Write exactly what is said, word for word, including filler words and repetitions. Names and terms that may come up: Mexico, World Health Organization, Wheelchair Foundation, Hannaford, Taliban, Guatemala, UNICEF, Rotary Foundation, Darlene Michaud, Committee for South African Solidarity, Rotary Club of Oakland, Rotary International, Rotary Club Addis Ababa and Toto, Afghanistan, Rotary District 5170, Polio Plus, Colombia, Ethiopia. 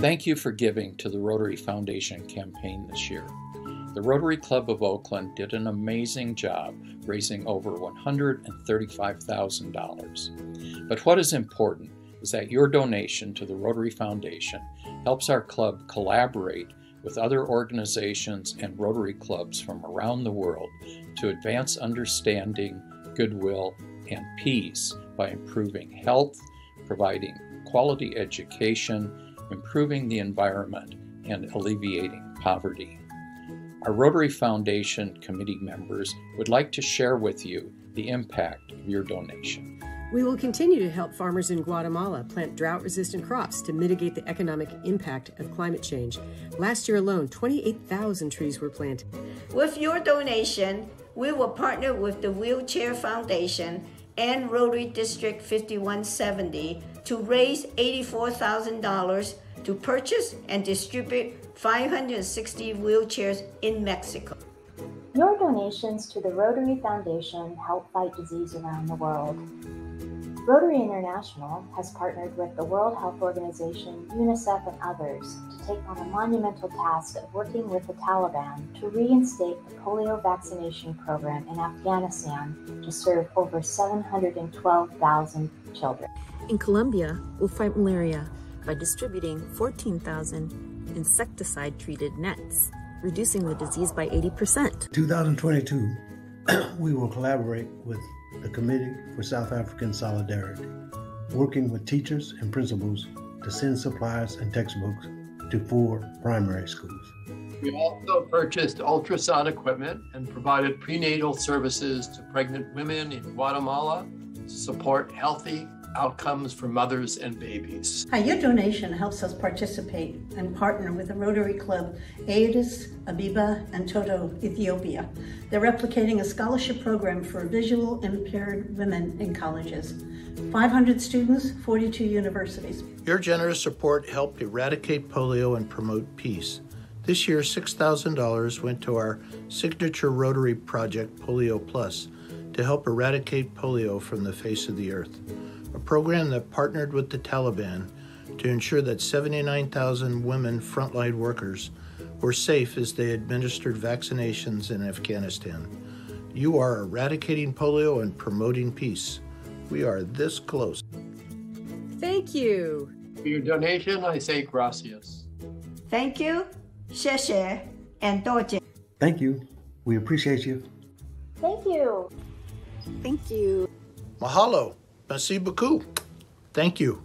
Thank you for giving to the Rotary Foundation campaign this year. The Rotary Club of Oakland did an amazing job, raising over one hundred thirty-five thousand dollars. But what is important is that your donation to the Rotary Foundation helps our club collaborate with other organizations and Rotary clubs from around the world to advance understanding, goodwill, and peace by improving health, providing quality education, improving the environment, and alleviating poverty. Our Rotary Foundation committee members would like to share with you the impact of your donation. We will continue to help farmers in Guatemala plant drought-resistant crops to mitigate the economic impact of climate change. Last year alone, twenty-eight thousand trees were planted. With your donation, we will partner with the Wheelchair Foundation and Rotary District fifty-one seventy to raise eighty-four thousand dollars to purchase and distribute five hundred sixty wheelchairs in Mexico. Your donations to the Rotary Foundation help fight disease around the world. Rotary International has partnered with the World Health Organization, UNICEF, and others to take on a monumental task of working with the Taliban to reinstate the polio vaccination program in Afghanistan to serve over seven hundred twelve thousand children. In Colombia, we'll fight malaria by distributing fourteen thousand insecticide-treated nets, reducing the disease by eighty percent. In two thousand twenty-two, we will collaborate with the Committee for South African Solidarity, working with teachers and principals to send supplies and textbooks to four primary schools. We also purchased ultrasound equipment and provided prenatal services to pregnant women in Guatemala to support healthy outcomes for mothers and babies. Hi, your donation helps us participate and partner with the Rotary Club Addis Ababa and Toto, Ethiopia. They're replicating a scholarship program for visual impaired women in colleges. five hundred students, forty-two universities. Your generous support helped eradicate polio and promote peace. This year, six thousand dollars went to our signature Rotary project, Polio Plus, to help eradicate polio from the face of the earth. A program that partnered with the Taliban to ensure that seventy-nine thousand women frontline workers were safe as they administered vaccinations in Afghanistan. You are eradicating polio and promoting peace. We are this close. Thank you. For your donation, I say gracias. Thank you, sheshe, and doje. Thank you. We appreciate you. Thank you. Thank you. Mahalo. Merci beaucoup. Thank you.